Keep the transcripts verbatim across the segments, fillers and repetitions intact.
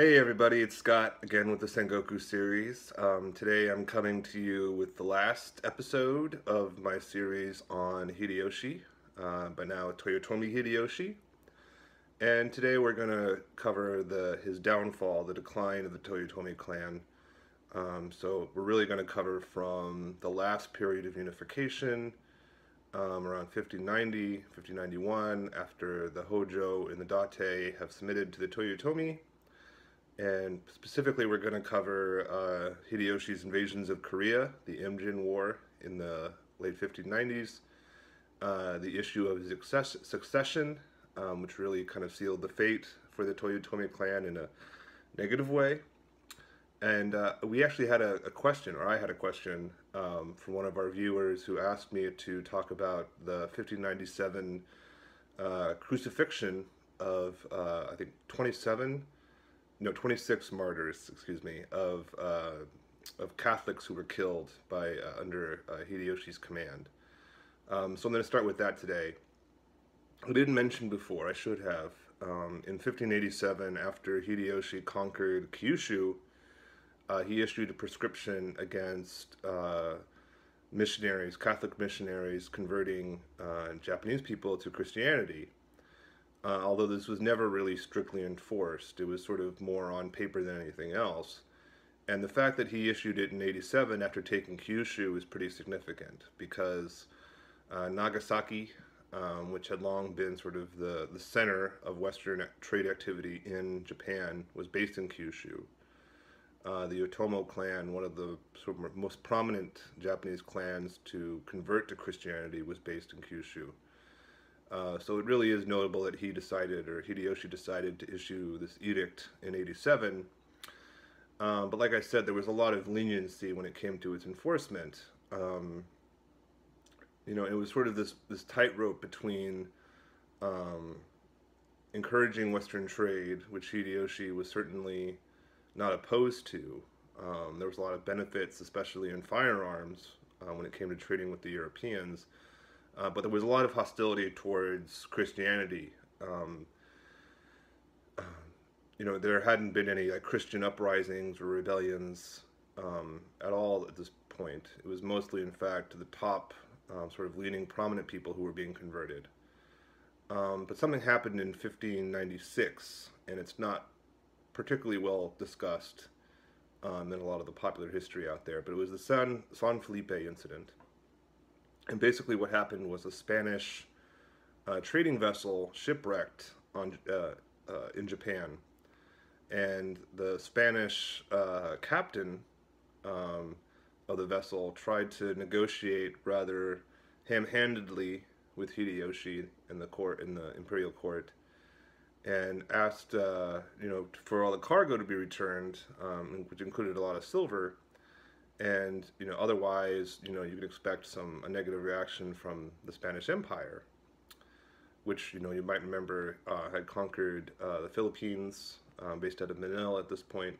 Hey everybody, it's Scott again with the Sengoku series. Um, today I'm coming to you with the last episode of my series on Hideyoshi, uh, by now Toyotomi Hideyoshi. And today we're going to cover the his downfall, the decline of the Toyotomi clan. Um, so we're really going to cover from the last period of unification, um, around fifteen ninety, fifteen ninety-one, after the Hojo and the Date have submitted to the Toyotomi. And specifically, we're going to cover uh, Hideyoshi's invasions of Korea, the Imjin War in the late fifteen nineties, uh, the issue of his success succession, um, which really kind of sealed the fate for the Toyotomi clan in a negative way. And uh, we actually had a, a question, or I had a question, um, from one of our viewers who asked me to talk about the fifteen ninety-seven uh, crucifixion of, uh, I think, twenty-seven... No, twenty-six martyrs, excuse me, of uh, of Catholics who were killed by uh, under uh, Hideyoshi's command. Um, so I'm going to start with that today. I didn't mention before, I should have. Um, in fifteen eighty-seven, after Hideyoshi conquered Kyushu, uh, he issued a prescription against uh, missionaries, Catholic missionaries, converting uh, Japanese people to Christianity. Uh, although this was never really strictly enforced. It was sort of more on paper than anything else. And the fact that he issued it in eighty-seven after taking Kyushu is pretty significant because uh, Nagasaki, um, which had long been sort of the, the center of Western trade activity in Japan, was based in Kyushu. Uh, the Otomo clan, one of the sort of most prominent Japanese clans to convert to Christianity, was based in Kyushu. Uh, so it really is notable that he decided, or Hideyoshi decided, to issue this edict in eighty-seven. Um, but like I said, there was a lot of leniency when it came to its enforcement. Um, you know, it was sort of this, this tightrope between um, encouraging Western trade, which Hideyoshi was certainly not opposed to. Um, there was a lot of benefits, especially in firearms, uh, when it came to trading with the Europeans. Uh, but there was a lot of hostility towards Christianity. Um, uh, you know, there hadn't been any like, Christian uprisings or rebellions um, at all at this point. It was mostly, in fact, the top um, sort of leading prominent people who were being converted. Um, but something happened in fifteen ninety-six, and it's not particularly well discussed um, in a lot of the popular history out there, but it was the San, San Felipe incident. And basically what happened was a Spanish uh, trading vessel shipwrecked on, uh, uh, in Japan. And the Spanish uh, captain um, of the vessel tried to negotiate rather ham-handedly with Hideyoshi in the court, in the imperial court, and asked uh, you know, for all the cargo to be returned, um, which included a lot of silver. And, you know, otherwise, you know, you could expect some a negative reaction from the Spanish Empire, which, you know, you might remember uh, had conquered uh, the Philippines, um, based out of Manila at this point.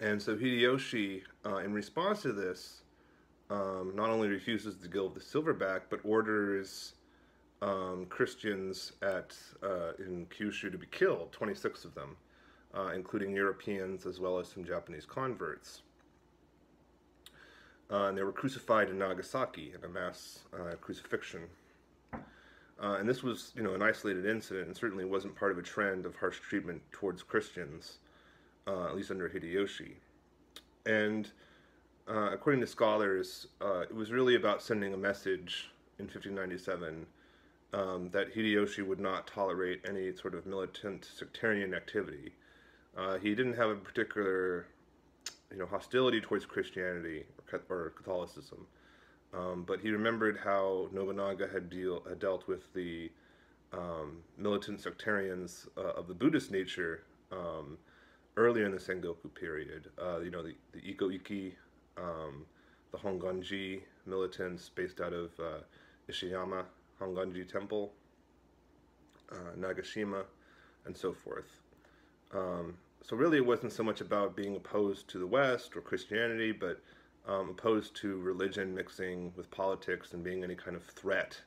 And so Hideyoshi, uh, in response to this, um, not only refuses the give the silver back, but orders um, Christians at uh, in Kyushu to be killed, twenty-six of them, uh, including Europeans as well as some Japanese converts. Uh, and they were crucified in Nagasaki in a mass uh, crucifixion. Uh, and this was, you know, an isolated incident and certainly wasn't part of a trend of harsh treatment towards Christians, uh, at least under Hideyoshi. And uh, according to scholars, uh, it was really about sending a message in fifteen ninety-seven um, that Hideyoshi would not tolerate any sort of militant sectarian activity. Uh, he didn't have a particular you know, hostility towards Christianity or Catholicism, um, but he remembered how Nobunaga had, deal, had dealt with the um, militant sectarians uh, of the Buddhist nature um, earlier in the Sengoku period. Uh, you know, the, the Ikkō-ikki, um, the Honganji militants based out of uh, Ishiyama Honganji Temple, uh, Nagashima, and so forth. Um, So really it wasn't so much about being opposed to the West or Christianity, but um, opposed to religion mixing with politics and being any kind of threat,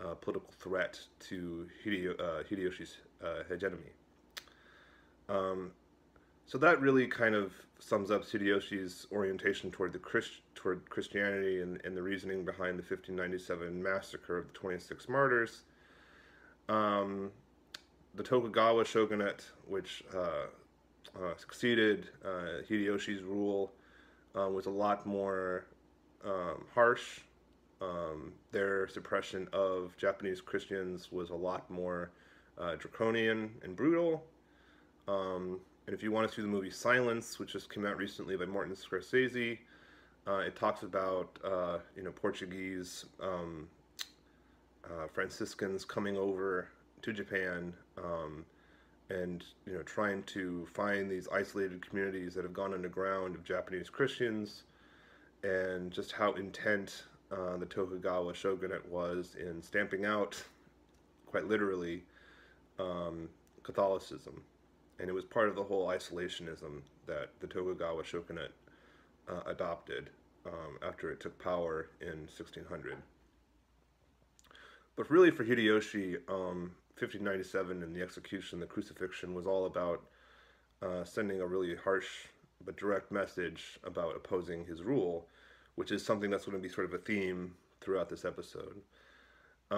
uh, political threat to Hideo, uh, Hideyoshi's uh, hegemony. Um, so that really kind of sums up Hideyoshi's orientation toward the Christ toward Christianity and, and the reasoning behind the fifteen ninety-seven massacre of the twenty-six martyrs. Um, the Tokugawa Shogunate, which uh, uh, succeeded uh, Hideyoshi's rule, uh, was a lot more um, harsh. Um, their suppression of Japanese Christians was a lot more uh, draconian and brutal. Um, and if you want to see the movie Silence, which just came out recently by Martin Scorsese, uh, it talks about uh, you know Portuguese um, uh, Franciscans coming over to Japan um, and you know trying to find these isolated communities that have gone underground of Japanese Christians, and just how intent Uh, the Tokugawa Shogunate was in stamping out, quite literally, um, Catholicism. And it was part of the whole isolationism that the Tokugawa Shogunate uh, adopted um, after it took power in sixteen hundred. But really for Hideyoshi, um, fifteen ninety-seven and the execution, the crucifixion, was all about uh, sending a really harsh but direct message about opposing his rule, which is something that's going to be sort of a theme throughout this episode.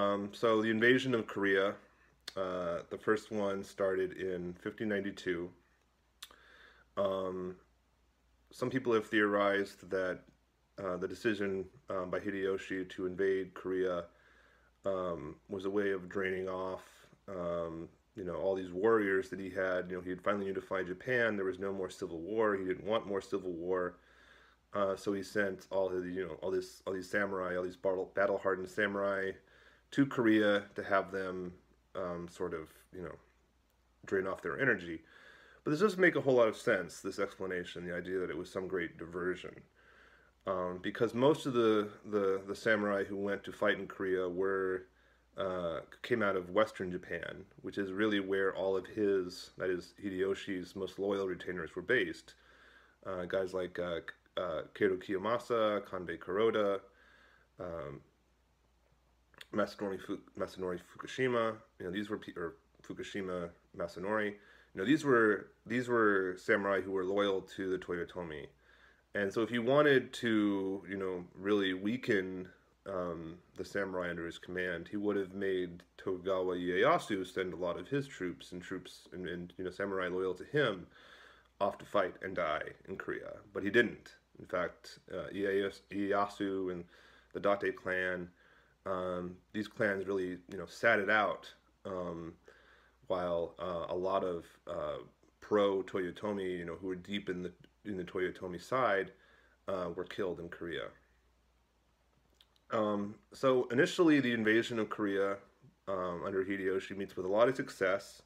Um, so the invasion of Korea, uh, the first one started in fifteen ninety-two. Um, some people have theorized that uh, the decision um, by Hideyoshi to invade Korea um, was a way of draining off, um, you know, all these warriors that he had. You know, he had finally unified Japan. There was no more civil war. He didn't want more civil war. Uh, so he sent all the, you know, all this, all these samurai, all these battle, battle-hardened samurai, to Korea to have them um, sort of, you know, drain off their energy. But this doesn't make a whole lot of sense, this explanation, the idea that it was some great diversion, um, because most of the, the the samurai who went to fight in Korea were uh, came out of Western Japan, which is really where all of his, that is Hideyoshi's, most loyal retainers were based. Uh, guys like Uh, Uh, Kato Kiyomasa, Kanbei Kuroda, um, Masanori, Fu Masanori Fukushima. You know, these were or Fukushima Masanori. You know, these were these were samurai who were loyal to the Toyotomi, and so if he wanted to, you know, really weaken um, the samurai under his command, he would have made Tokugawa Ieyasu send a lot of his troops and troops and, and you know samurai loyal to him off to fight and die in Korea, but he didn't. In fact, uh, Ieyasu and the Date clan, um, these clans really, you know, sat it out, um, while uh, a lot of uh, pro-Toyotomi, you know, who were deep in the in the Toyotomi side, uh, were killed in Korea. Um, so initially, the invasion of Korea um, under Hideyoshi meets with a lot of success.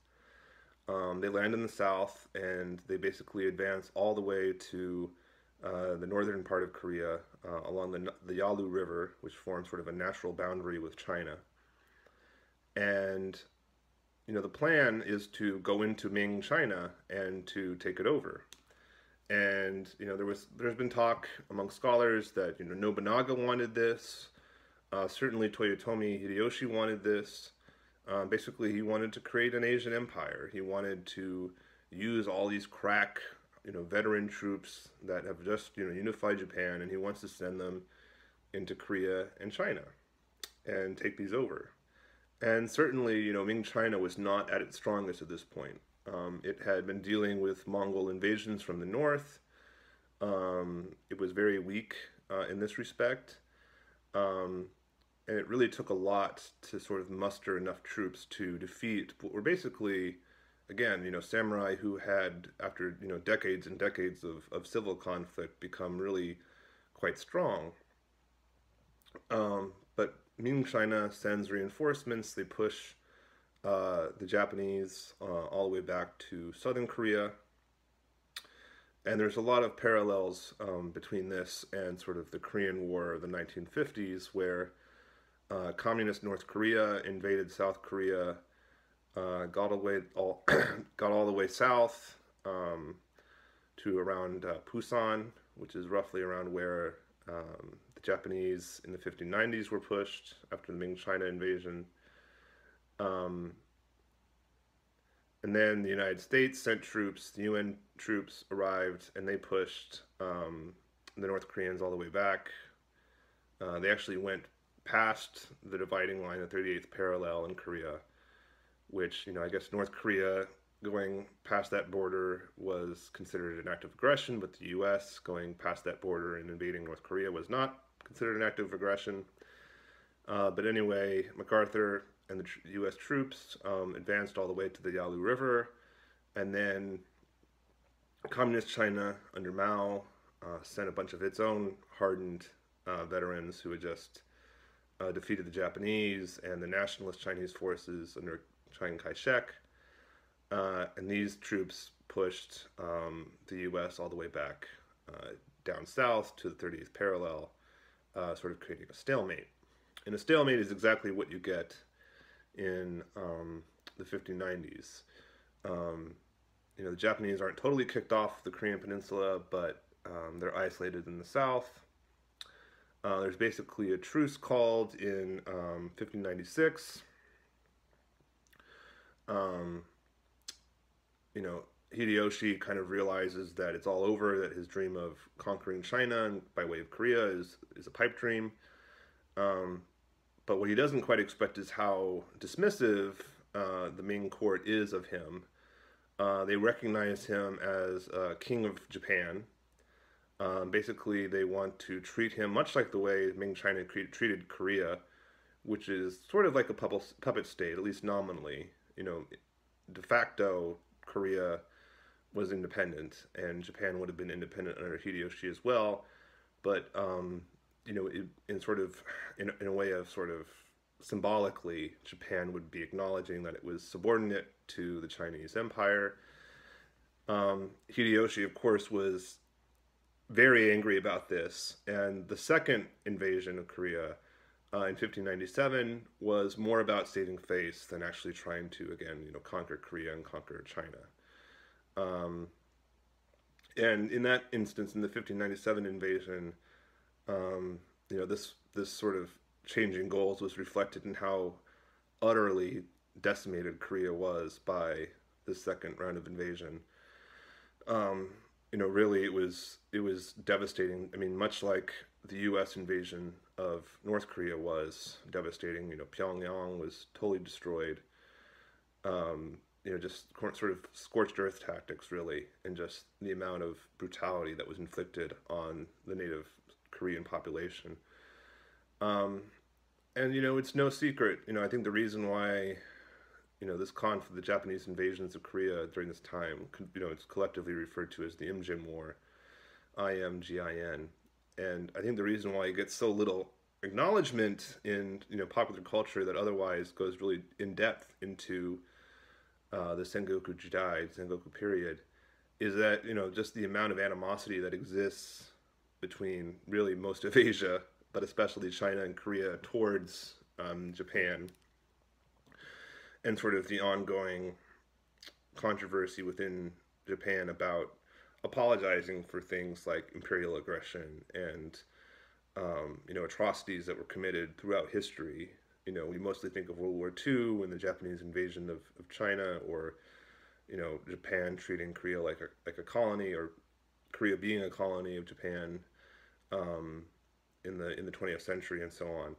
Um, they land in the south, and they basically advance all the way to uh, the northern part of Korea, uh, along the, the Yalu River, which forms sort of a natural boundary with China. And, you know, the plan is to go into Ming China and to take it over. And, you know, there was, there's been talk among scholars that, you know, Nobunaga wanted this. Uh, certainly Toyotomi Hideyoshi wanted this. Uh, basically, he wanted to create an Asian empire. He wanted to use all these crack, you know, veteran troops that have just, you know, unified Japan, and he wants to send them into Korea and China and take these over. And certainly, you know, Ming China was not at its strongest at this point. Um, it had been dealing with Mongol invasions from the north. Um, it was very weak uh, in this respect. Um, And it really took a lot to sort of muster enough troops to defeat what were basically, again, you know, samurai who had, after, you know, decades and decades of, of civil conflict, become really quite strong. Um, but Ming China sends reinforcements. They push uh, the Japanese uh, all the way back to southern Korea. And there's a lot of parallels um, between this and sort of the Korean War of the nineteen fifties, where Uh, communist North Korea invaded South Korea, uh, got, away all got all the way south um, to around uh, Pusan, which is roughly around where um, the Japanese in the fifteen nineties were pushed after the Ming China invasion. Um, And then the United States sent troops, the U N troops arrived, and they pushed um, the North Koreans all the way back. Uh, they actually went past the dividing line, the thirty-eighth parallel in Korea, which, you know, I guess North Korea going past that border was considered an act of aggression, but the U S going past that border and invading North Korea was not considered an act of aggression. Uh, but anyway, MacArthur and the tr U S troops um, advanced all the way to the Yalu River, and then Communist China under Mao uh, sent a bunch of its own hardened uh, veterans who had just uh, defeated the Japanese and the nationalist Chinese forces under Chiang Kai-shek, uh, and these troops pushed um, the U S all the way back uh, down south to the thirtieth parallel, uh, sort of creating a stalemate. And a stalemate is exactly what you get in um, the fifteen nineties. Um, you know, the Japanese aren't totally kicked off the Korean Peninsula, but um, they're isolated in the south. Uh, there's basically a truce called in um, fifteen ninety-six. Um, you know, Hideyoshi kind of realizes that it's all over, that his dream of conquering China and by way of Korea is, is a pipe dream. Um, But what he doesn't quite expect is how dismissive uh, the Ming court is of him. Uh, they recognize him as uh, king of Japan. Um, basically, they want to treat him much like the way Ming China treated Korea, which is sort of like a puppet state, at least nominally. You know, de facto, Korea was independent, and Japan would have been independent under Hideyoshi as well. But um, you know, in sort of, in, in a way of sort of symbolically, Japan would be acknowledging that it was subordinate to the Chinese Empire. Um, Hideyoshi, of course, was very angry about this, and the second invasion of Korea uh, in fifteen ninety-seven was more about saving face than actually trying to, again, you know, conquer Korea and conquer China. Um, and in that instance, in the fifteen ninety-seven invasion, Um, you know, this this sort of changing goals was reflected in how utterly decimated Korea was by the second round of invasion. Um, you know, really, it was it was devastating. I mean, much like the U S invasion of North Korea was devastating. You know, Pyongyang was totally destroyed. Um, you know, just sort of scorched earth tactics, really, and just the amount of brutality that was inflicted on the native Korean population. Um, and, you know, it's no secret, you know, I think the reason why, you know, this conflict, the Japanese invasions of Korea during this time, you know, it's collectively referred to as the Imjin War, I M J I N. And I think the reason why it gets so little acknowledgement in, you know, popular culture that otherwise goes really in depth into uh, the Sengoku Jidai, Sengoku period, is that, you know, just the amount of animosity that exists between really most of Asia, but especially China and Korea, towards um, Japan, and sort of the ongoing controversy within Japan about apologizing for things like imperial aggression and, um, you know, atrocities that were committed throughout history. You know, we mostly think of World War Two and the Japanese invasion of, of China, or, you know, Japan treating Korea like a, like a colony, or Korea being a colony of Japan um, in the in the twentieth century, and so on.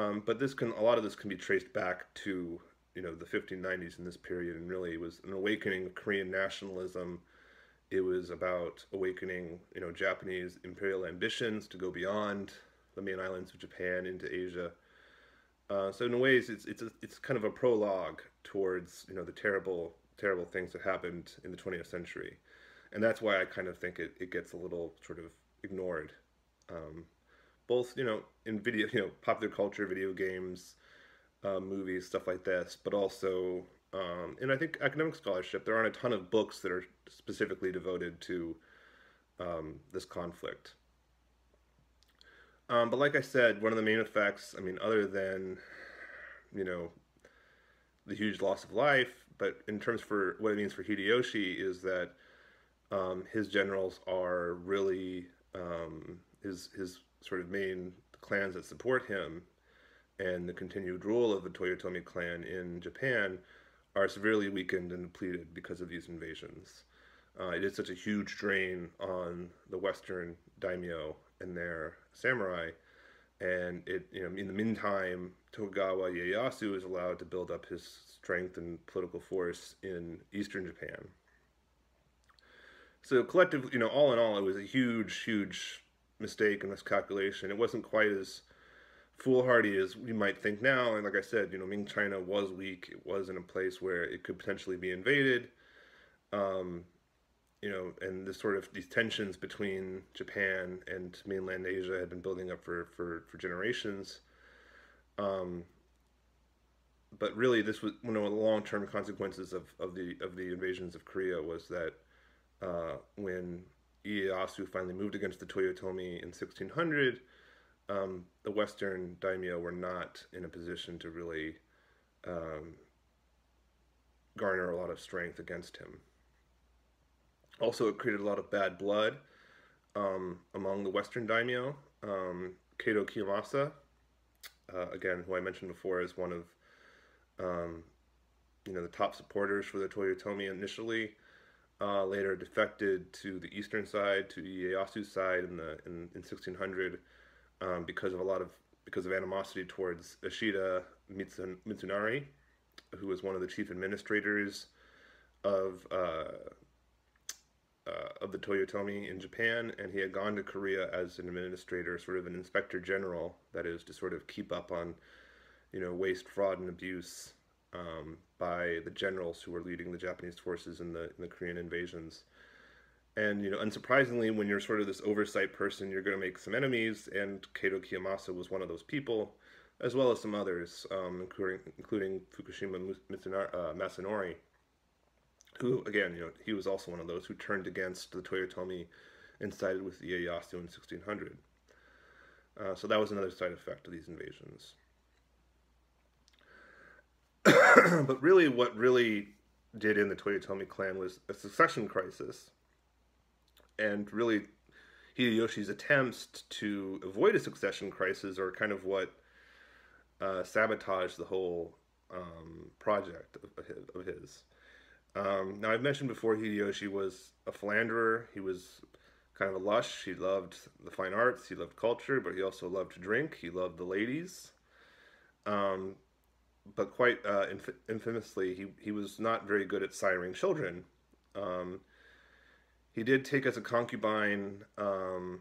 Um, but this can a lot of this can be traced back to, you know, the fifteen nineties in this period, and really it was an awakening of Korean nationalism. It was about awakening, you know, Japanese imperial ambitions to go beyond the main islands of Japan into Asia. Uh, so in ways, it's it's a, it's kind of a prologue towards, you know, the terrible terrible things that happened in the twentieth century. And that's why I kind of think it, it gets a little sort of ignored, um, both, you know, in video, you know, popular culture, video games, uh, movies, stuff like this, but also, um, and I think academic scholarship, there aren't a ton of books that are specifically devoted to um, this conflict. Um, but like I said, one of the main effects, I mean, other than, you know, the huge loss of life, but in terms for what it means for Hideyoshi is that Um, his generals are really, um, his, his sort of main clans that support him and the continued rule of the Toyotomi clan in Japan are severely weakened and depleted because of these invasions. Uh, it is such a huge drain on the Western daimyo and their samurai, and it, you know, in the meantime, Tokugawa Ieyasu is allowed to build up his strength and political force in Eastern Japan. So collectively, you know, all in all, it was a huge, huge mistake and miscalculation. It wasn't quite as foolhardy as we might think now. And like I said, you know, Ming China was weak. It was in a place where it could potentially be invaded. Um, you know, and this sort of, these tensions between Japan and mainland Asia had been building up for, for, for generations. Um, but really this was, you know, the long-term consequences of, of the, of the invasions of Korea was that, uh, when Ieyasu finally moved against the Toyotomi in sixteen hundred, um, the Western daimyo were not in a position to really, um, garner a lot of strength against him. Also, it created a lot of bad blood um, among the Western daimyo. Um, Kato Kiyomasa, uh, again, who I mentioned before, is one of um, you know, the top supporters for the Toyotomi initially. Uh, later, defected to the eastern side, to Ieyasu's side in the in, in sixteen hundred, um, because of a lot of because of animosity towards Ishida Mitsunari, who was one of the chief administrators of. Uh, Uh, of the Toyotomi in Japan, and he had gone to Korea as an administrator, sort of an inspector general, that is, to sort of keep up on, you know, waste, fraud, and abuse um, by the generals who were leading the Japanese forces in the, in the Korean invasions. And, you know, unsurprisingly, when you're sort of this oversight person, you're going to make some enemies, and Kato Kiyomasa was one of those people, as well as some others, um, including, including Fukushima uh, Masanori, who, again, you know, he was also one of those who turned against the Toyotomi and sided with Ieyasu in sixteen hundred. Uh, so that was another side effect of these invasions. But really, what really did in the Toyotomi clan was a succession crisis. And really, Hideyoshi's attempts to avoid a succession crisis are kind of what uh, sabotaged the whole um, project of, of his. Um, now, I've mentioned before, Hideyoshi was a philanderer. He was kind of a lush. He loved the fine arts. He loved culture, but he also loved to drink. He loved the ladies. Um, but quite uh, inf infamously, he, he was not very good at siring children. Um, he did take as a concubine um,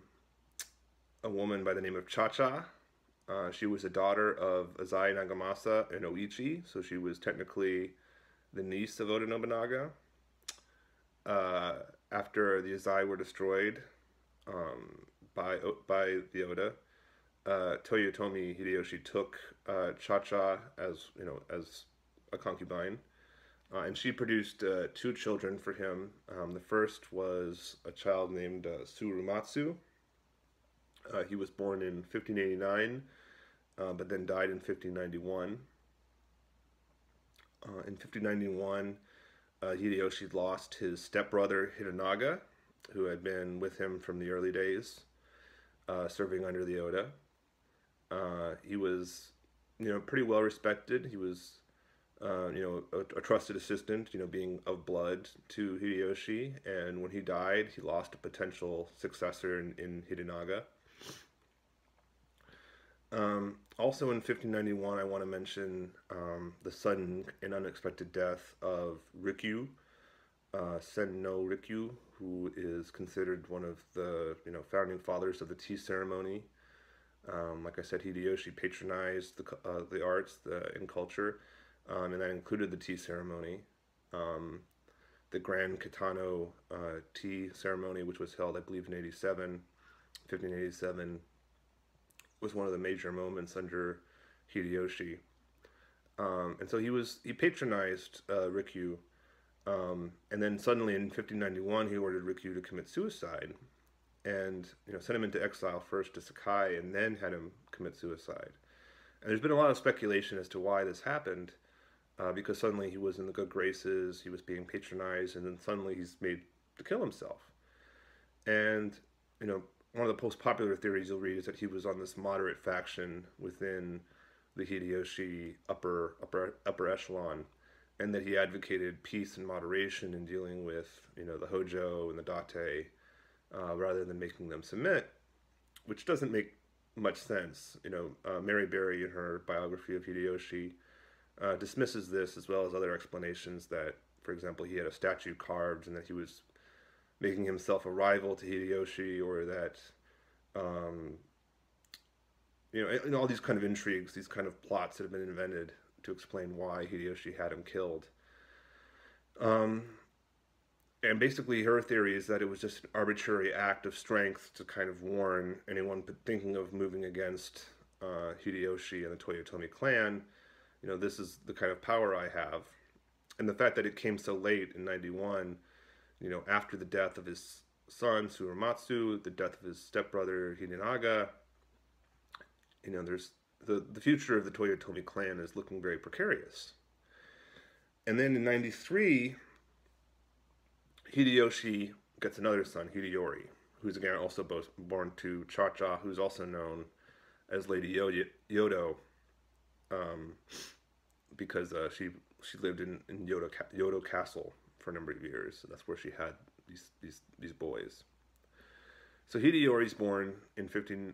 a woman by the name of Chacha. Uh, she was a daughter of Azai Nagamasa and Oichi, so she was technically the niece of Oda Nobunaga. Uh, after the Azai were destroyed um, by by the Oda, uh, Toyotomi Hideyoshi took uh, Chacha as you know as a concubine, uh, and she produced uh, two children for him. Um, the first was a child named uh, Tsurumatsu. Uh, he was born in fifteen eighty-nine, uh, but then died in fifteen ninety-one. Uh, in fifteen ninety-one, uh, Hideyoshi lost his stepbrother, Hidenaga, who had been with him from the early days, uh, serving under the Oda. Uh, he was, you know, pretty well respected. He was, uh, you know, a, a trusted assistant, you know, being of blood to Hideyoshi. And when he died, he lost a potential successor in, in Hidenaga. Um, also in fifteen ninety-one, I want to mention um, the sudden and unexpected death of Rikyu, uh, Sen no Rikyu, who is considered one of the you know founding fathers of the tea ceremony. Um, like I said, Hideyoshi patronized the uh, the arts the, and culture, um, and that included the tea ceremony, um, the Grand Kitano uh, tea ceremony, which was held, I believe, in eighty-seven, fifteen eighty-seven. Was one of the major moments under Hideyoshi, um, and so he was he patronized uh, Rikyu, um, and then suddenly in fifteen ninety-one he ordered Rikyu to commit suicide, and you know sent him into exile first to Sakai, and then had him commit suicide. And there's been a lot of speculation as to why this happened, uh, because suddenly he was in the good graces, he was being patronized, and then suddenly he's made to kill himself, and you know. One of the most popular theories you'll read is that he was on this moderate faction within the Hideyoshi upper upper upper echelon, and that he advocated peace and moderation in dealing with, you know, the Hojo and the Date, uh, rather than making them submit, which doesn't make much sense. You know, uh, Mary Berry, in her biography of Hideyoshi, uh, dismisses this, as well as other explanations that, for example, he had a statue carved and that he was making himself a rival to Hideyoshi, or that, um, you know, and all these kind of intrigues, these kind of plots that have been invented to explain why Hideyoshi had him killed. Um, and basically her theory is that it was just an arbitrary act of strength to kind of warn anyone thinking of moving against uh, Hideyoshi and the Toyotomi clan, you know, this is the kind of power I have. And the fact that it came so late in ninety-one, you know, after the death of his son, Tsurumatsu, the death of his stepbrother, Hidenaga, you know, there's the, the future of the Toyotomi clan is looking very precarious. And then in ninety-three, Hideyoshi gets another son, Hideyori, who's again also both born to Chacha, who's also known as Lady Yodo, um, because uh, she she lived in, in Yodo, Yodo Castle for a number of years. So that's where she had these these, these boys. So Hideyori's born in fifteen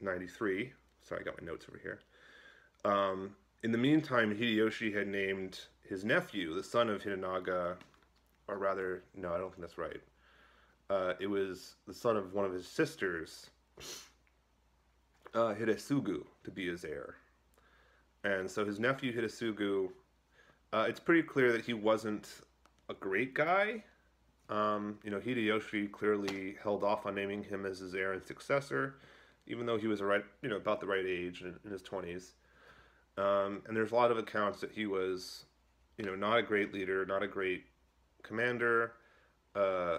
ninety-three. Sorry, I got my notes over here. Um, in the meantime, Hideyoshi had named his nephew, the son of Hidenaga, or rather, no, I don't think that's right. Uh, it was the son of one of his sisters, uh, Hidetsugu, to be his heir. And so his nephew Hidetsugu, uh, it's pretty clear that he wasn't a great guy. Um, you know, Hideyoshi clearly held off on naming him as his heir and successor, even though he was a right, you know, about the right age, in, in his twenties. Um, and there's a lot of accounts that he was, you know, not a great leader, not a great commander. Uh,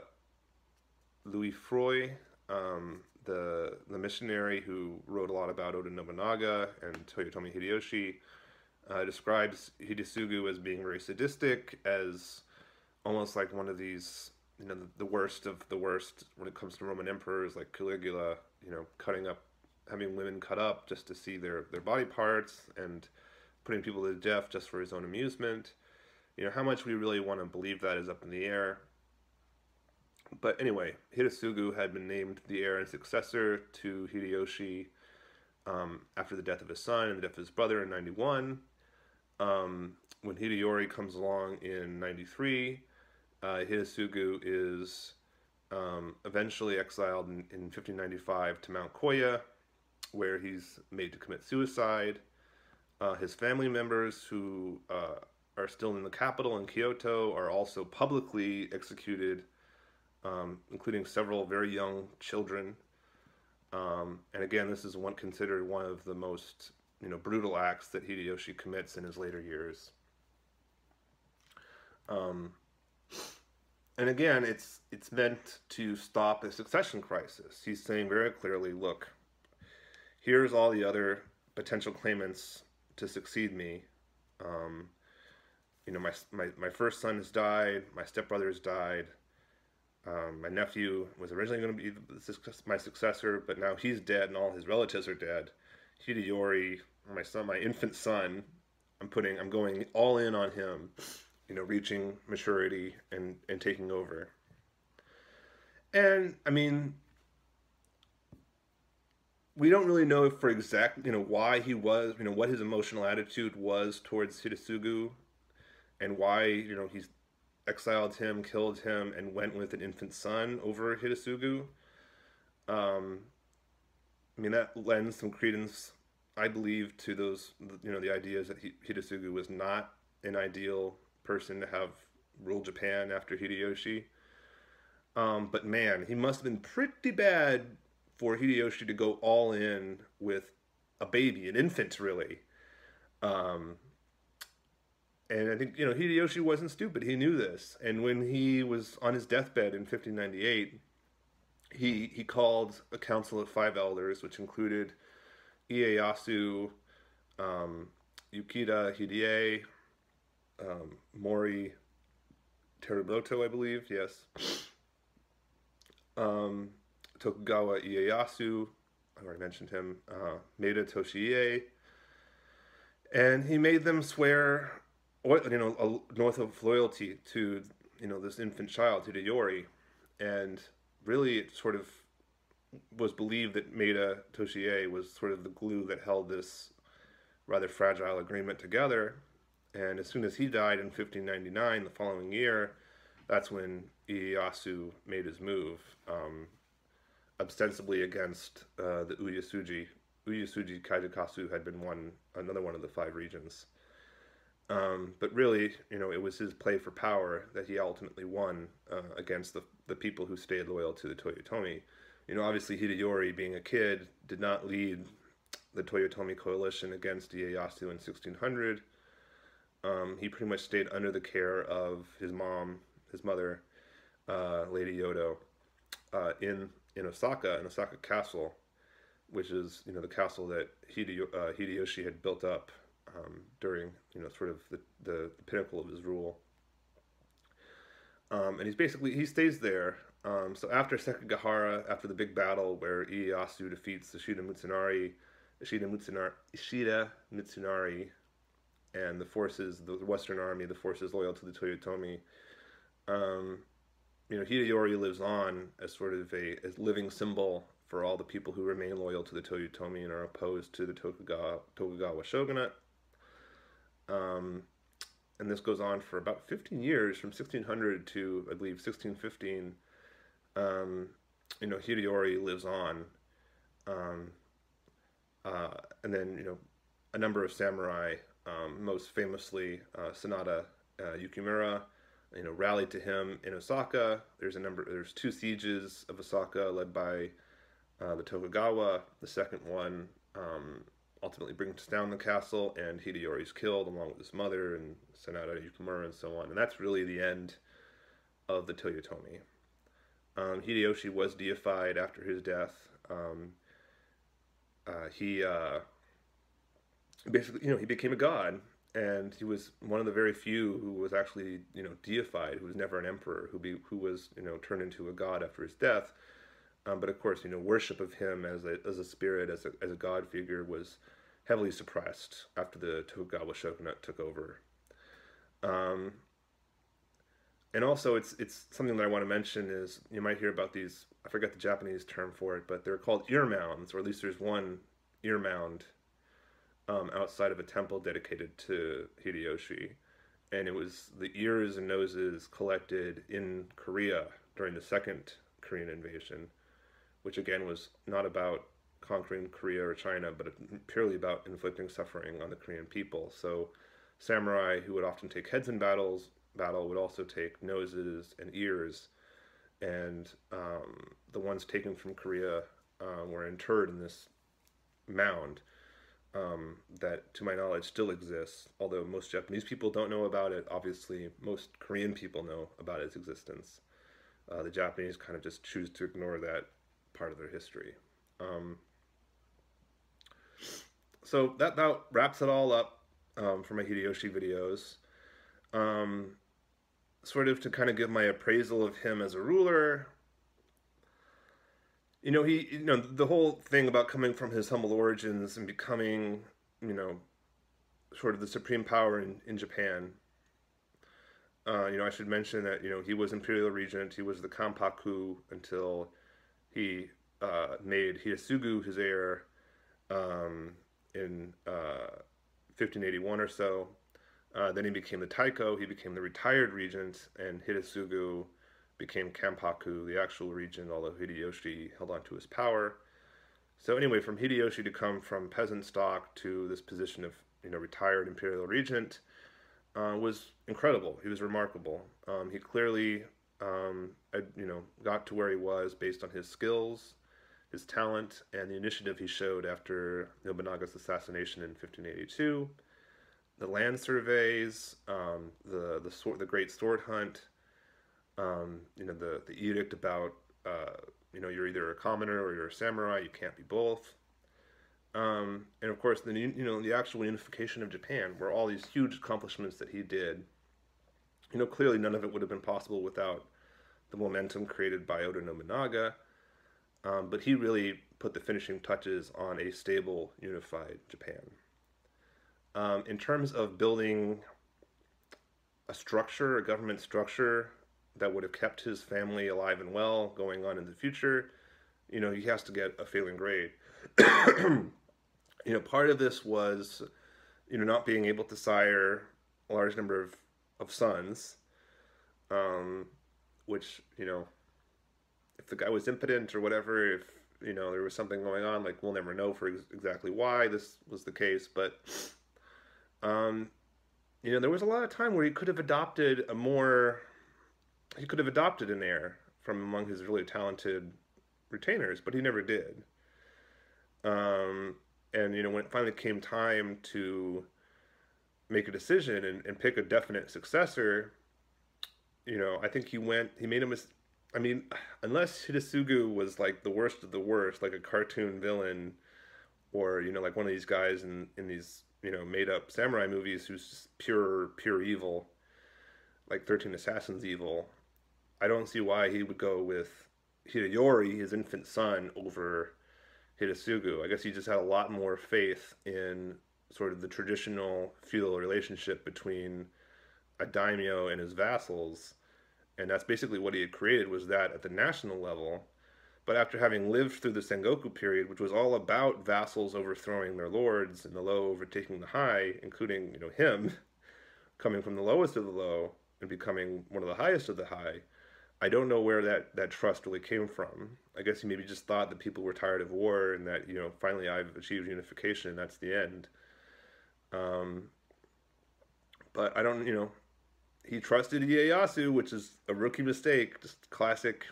Louis Freud, um, the the missionary who wrote a lot about Oda Nobunaga and Toyotomi Hideyoshi, uh, describes Hidetsugu as being very sadistic, as almost like one of these, you know, the, the worst of the worst when it comes to Roman emperors, like Caligula, you know, cutting up, having women cut up just to see their, their body parts, and putting people to death just for his own amusement. You know, how much we really want to believe that is up in the air. But anyway, Hidetsugu had been named the heir and successor to Hideyoshi um, after the death of his son and the death of his brother in ninety-one. Um, when Hideyori comes along in ninety-three, uh, Hidetsugu is um, eventually exiled in, in fifteen ninety-five to Mount Koya, where he's made to commit suicide. Uh, his family members, who uh, are still in the capital in Kyoto, are also publicly executed, um, including several very young children. Um, and again, this is one considered one of the most, you know, brutal acts that Hideyoshi commits in his later years. Um, and again, it's it's meant to stop a succession crisis. He's saying very clearly, look, here's all the other potential claimants to succeed me. Um, you know, my, my, my first son has died, my stepbrother has died, um, my nephew was originally going to be my successor, but now he's dead and all his relatives are dead. Hideyori, my son, my infant son, I'm putting, I'm going all in on him, you know, reaching maturity and, and taking over. And, I mean, we don't really know for exact, you know, why he was, you know, what his emotional attitude was towards Hidetsugu, and why, you know, he's exiled him, killed him, and went with an infant son over Hidetsugu. Um, I mean, that lends some credence, I believe, to those, you know, the ideas that Hidetsugu was not an ideal person to have rule Japan after Hideyoshi. Um, but man, he must have been pretty bad for Hideyoshi to go all in with a baby, an infant, really. Um, and I think, you know, Hideyoshi wasn't stupid. He knew this. And when he was on his deathbed in fifteen ninety-eight, he, he called a council of five elders, which included Ieyasu, um, Yukida Hidie, um, Mori Terumoto, I believe, yes. Um... Tokugawa Ieyasu, I already mentioned him, uh, Maeda Toshiie, and he made them swear you know, a north of loyalty to, you know, this infant child, to Hideyori, and really it sort of was believed that Maeda Toshiie was sort of the glue that held this rather fragile agreement together. And as soon as he died in fifteen ninety-nine, the following year, that's when Ieyasu made his move, um, ostensibly against uh, the Uyasuji. Uyasuji Kaijikasu had been one, another one of the five regions. Um, but really, you know, it was his play for power that he ultimately won uh, against the, the people who stayed loyal to the Toyotomi. You know, obviously Hideyori, being a kid, did not lead the Toyotomi coalition against Ieyasu in sixteen hundred. Um, he pretty much stayed under the care of his mom, his mother, uh, Lady Yodo, uh, in, in Osaka, in Osaka Castle, which is, you know, the castle that Hideo, uh, Hideyoshi had built up um, during, you know, sort of the, the, the pinnacle of his rule. Um, and he's basically, he stays there. Um, so after Sekigahara, after the big battle where Ieyasu defeats Ishida Mitsunari, Ishida Mitsunari, Ishida Mitsunari, and the forces, the Western Army, the forces loyal to the Toyotomi, um, you know, Hideyori lives on as sort of a as living symbol for all the people who remain loyal to the Toyotomi and are opposed to the Tokugawa, Tokugawa Shogunate. Um, and this goes on for about fifteen years, from sixteen hundred to, I believe, sixteen fifteen. Um, you know, Hideyori lives on. Um, uh, and then, you know, a number of samurai, um, most famously uh, Sanada uh, Yukimura, you know, rallied to him in Osaka. There's a number, there's two sieges of Osaka led by uh, the Tokugawa. The second one um, ultimately brings down the castle, and Hideyori's killed along with his mother and Sanada Yukimura and so on. And that's really the end of the Toyotomi. Um, Hideyoshi was deified after his death. Um, uh, he uh, basically, you know, he became a god, and he was one of the very few who was actually, you know, deified, who was never an emperor, who be, who was, you know, turned into a god after his death. Um, but of course, you know, worship of him as a as a spirit, as a as a god figure, was heavily suppressed after the Tokugawa Shogunate took over. Um, And also, it's it's something that I want to mention is, you might hear about these, I forget the Japanese term for it, but they're called ear mounds, or at least there's one ear mound um, outside of a temple dedicated to Hideyoshi. And it was the ears and noses collected in Korea during the Second Korean Invasion, which again was not about conquering Korea or China, but purely about inflicting suffering on the Korean people. So samurai, who would often take heads in battles, battle would also take noses and ears, and um, the ones taken from Korea uh, were interred in this mound um, that, to my knowledge, still exists, although most Japanese people don't know about it. Obviously, most Korean people know about its existence. Uh, the Japanese kind of just choose to ignore that part of their history. Um, so that, that wraps it all up um, for my Hideyoshi videos. Um, sort of to kind of give my appraisal of him as a ruler. You know, he, you know, the whole thing about coming from his humble origins and becoming, you know, sort of the supreme power in, in Japan. Uh, you know, I should mention that, you know, he was imperial regent. He was the Kampaku until he, uh, made Hidetsugu his heir, um, in, uh, fifteen eighty-one or so. Uh, then he became the Taiko, he became the retired regent, and Hidetsugu became Kampaku, the actual regent, although Hideyoshi held on to his power. So anyway, from Hideyoshi to come from peasant stock to this position of, you know, retired imperial regent uh, was incredible. He was remarkable. Um, he clearly, um, you know, got to where he was based on his skills, his talent, and the initiative he showed after Nobunaga's assassination in fifteen eighty-two. The land surveys, um, the the sword, the great sword hunt, um, you know, the the edict about uh, you know, you're either a commoner or you're a samurai, you can't be both, um, and of course the you know the actual unification of Japan were all these huge accomplishments that he did. You know, clearly none of it would have been possible without the momentum created by Oda Nobunaga, um, but he really put the finishing touches on a stable, unified Japan. Um, in terms of building a structure, a government structure that would have kept his family alive and well going on in the future, you know, he has to get a failing grade. You know, part of this was, you know, not being able to sire a large number of, of sons, um, which, you know, if the guy was impotent or whatever, if, you know, there was something going on, like, we'll never know for ex exactly why this was the case, but, um, you know, there was a lot of time where he could have adopted a more, he could have adopted an heir from among his really talented retainers, but he never did. Um, and, you know, when it finally came time to make a decision and, and pick a definite successor, you know, I think he went, he made a mistake. I mean, unless Hidetsugu was like the worst of the worst, like a cartoon villain, or, you know, like one of these guys in, in these, you know, made up samurai movies who's just pure, pure evil, like thirteen Assassins evil, I don't see why he would go with Hideyori, his infant son, over Hidetsugu. I guess he just had a lot more faith in sort of the traditional feudal relationship between a daimyo and his vassals. And that's basically what he had created, was that at the national level. But after having lived through the Sengoku period, which was all about vassals overthrowing their lords and the low overtaking the high, including, you know, him coming from the lowest of the low and becoming one of the highest of the high, I don't know where that, that trust really came from. I guess he maybe just thought that people were tired of war and that, you know, finally I've achieved unification and that's the end. Um, but I don't, you know... He trusted Ieyasu, which is a rookie mistake, just classic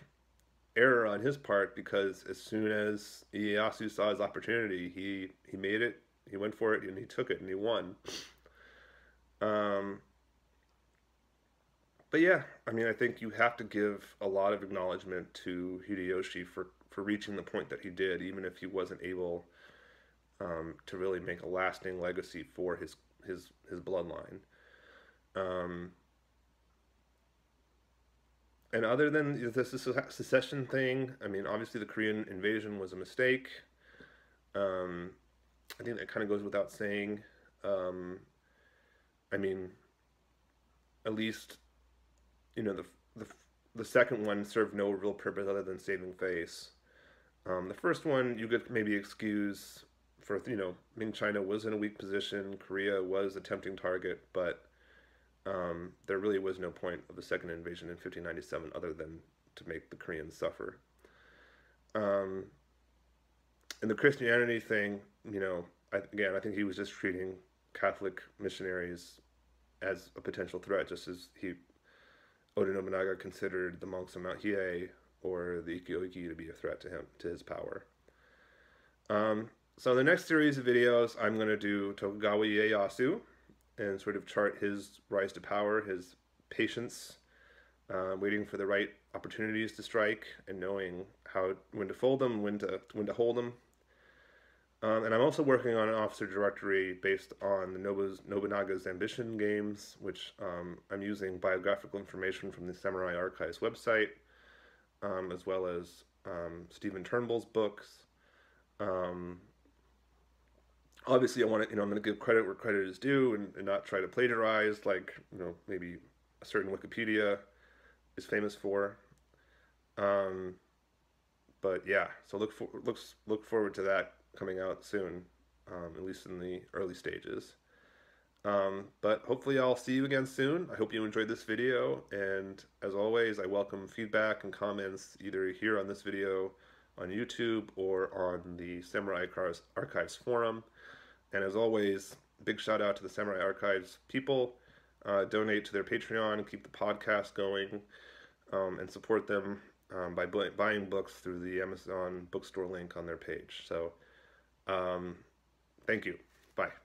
error on his part, because as soon as Ieyasu saw his opportunity, he, he made it, he went for it, and he took it, and he won. Um, but yeah, I mean, I think you have to give a lot of acknowledgement to Hideyoshi for, for reaching the point that he did, even if he wasn't able um, to really make a lasting legacy for his, his, his bloodline. Um... And other than the secession thing, I mean, obviously the Korean invasion was a mistake. Um, I think that kind of goes without saying. Um, I mean, at least, you know, the, the, the second one served no real purpose other than saving face. Um, the first one, you could maybe excuse for, you know, Ming China was in a weak position, Korea was a tempting target, but... Um, there really was no point of the second invasion in fifteen ninety-seven other than to make the Koreans suffer. Um, and the Christianity thing, you know, I, again, I think he was just treating Catholic missionaries as a potential threat, just as he, Oda Nobunaga considered the monks of Mount Hiei or the Ikkō-ikki to be a threat to him, to his power. Um, so the next series of videos, I'm going to do Tokugawa Ieyasu, and sort of chart his rise to power, his patience, uh, waiting for the right opportunities to strike, and knowing how when to fold them, when to when to hold them. Um, and I'm also working on an officer directory based on the Nobu's, Nobunaga's Ambition games, which um, I'm using biographical information from the Samurai Archives website, um, as well as um, Stephen Turnbull's books. Um, Obviously, I want to, you know, I'm going to give credit where credit is due and, and not try to plagiarize like, you know, maybe a certain Wikipedia is famous for. Um, but yeah, so look for, looks, look forward to that coming out soon, um, at least in the early stages. Um, but hopefully I'll see you again soon. I hope you enjoyed this video. And as always, I welcome feedback and comments either here on this video on YouTube or on the Samurai Archives forum. And as always, big shout out to the Samurai Archives people. Uh, donate to their Patreon, keep the podcast going, um, and support them um, by bu buying books through the Amazon bookstore link on their page. So um, thank you. Bye.